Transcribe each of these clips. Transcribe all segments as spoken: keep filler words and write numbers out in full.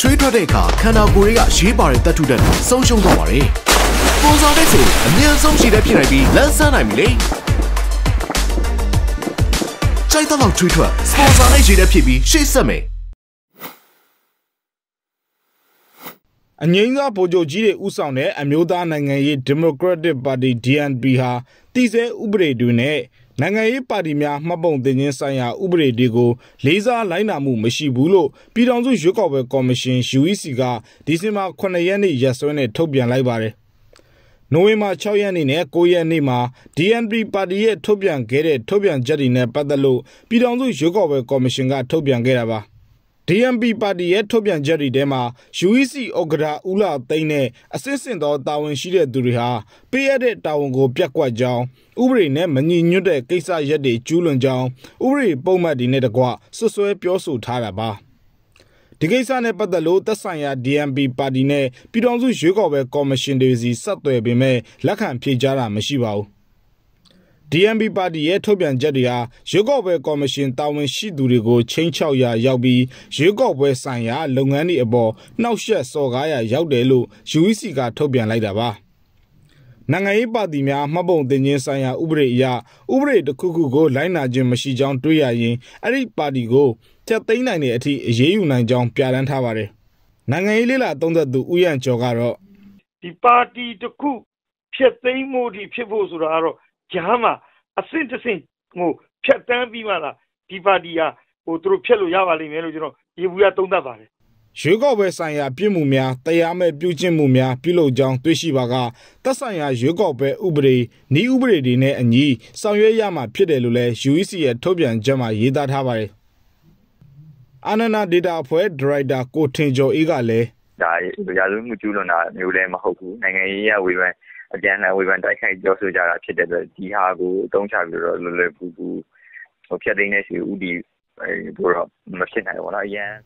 Trade Rodeka, Kana Guria, Shibar, Tatudan, Social Domari. Those are the two, and near some she that Pirabi, Lansan, I'm late. Chaitala Twitter, Sports on Asia P B, she's a me. Anyanga Pojojire Usaune, Amyoda Nangaye Democratic Party D N P ha, Tise Ubre Dune. Nangaye Padimia, Mabon Denian Saya, Ubre Digo, Leza, Lainamu, Meshibulo, Pidanzu Yukobe Commission, Shuisiga, Disima Konayani, Yasone, Tobian Library. Noema Choyani, Koya Nima, D N P Party, Tobian Gere, Tobian Jadine, Padalo, Pidanzu Yukobe Commission, Tobian Geraba. D N P Party at Tobian Jerry Dema, Shuisi Ogada Ula Tane, Assistant or Tawan Shire Duriha, Payade Tawango Piakwa Jao, Uri Nemani Nude, Kesa Yade, Chulun Jao, Uri Poma di Netagua, Soso Piosu Taraba. Tigesa Nepadalo, Tasanya, D N P Party ne, Pidonzu Shukobe Commission Divizi, Sato Bime, Lakan Pijara, Meshibao. D N P Party ye Tobian Jadia, Shugobwe Commission Tawan Shidurigo, Chen Chao Ya Yaobi, Shugobwe Sanya, Longani Ebo, Now Shia Sogaya Yaudelu, Shuisiga Tobian Laidaba. Nangaipa Dimia, Mabon Denye Sanya Ubre Ya, Ubre the Kukugo, Lina Jim Mashijan Tuya Yin, Ari Party Go, Tataina Eti, Jeunai John Piaran Tavare. Nangailila Tonda Du Uyan Chogaro. The party to cook, Chetai Modi Pibozuraro. Jama, a synthesis, Mo, Chatan Vimana, Divadia, Utropello Yavali, Melodino, Iviatondavare. Shugobe Sanya, Pimumia, Tayame, Pujin Mumia, Pilo John, Tushibaga, Tasanya, Shugobe, Ubre, Ni Ubre Dine, and Yi, Sanyama, Pidelule, Shuisi, Tobian, Jama, Yidat Havare. Anana did our poet, rider, co tinjo Igale. Die, the Yalum Julana, Nulem Hoku, and yeah, we went. Again, we went back and just did the Diago, don't have your Lulu, Okadines, Udi, Machine.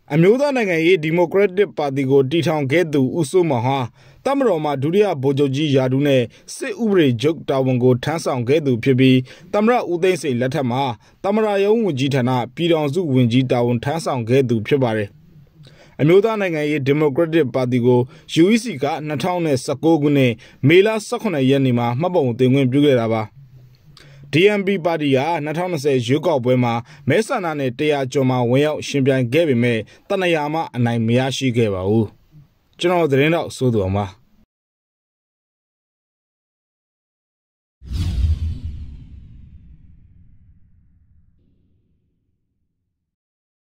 I'm not a Democratic Party go Ditan Gedu Usumaha, Tamroma, Duria, Bojoji, Yadune, Se Ubre, Jok Tawango, Tansan Gedu, Pibi, Tamra Udense, Latama, Tamara Yongitana, Pidonzu, Winjita, Tansan Gedu, Pibare. Amyoda Nangaye Democratic Party go, Shuisiga, Natane, Sakogune, Mela Sakona Yanima, Mabon, the Wimbugaba. D N P Party are Natana says Yukobwema, Mesanane, Tea Choma, Weo, Shimbian Gabime, Tanayama, and Naimiyashi Gabau. General the Renda Sudoma.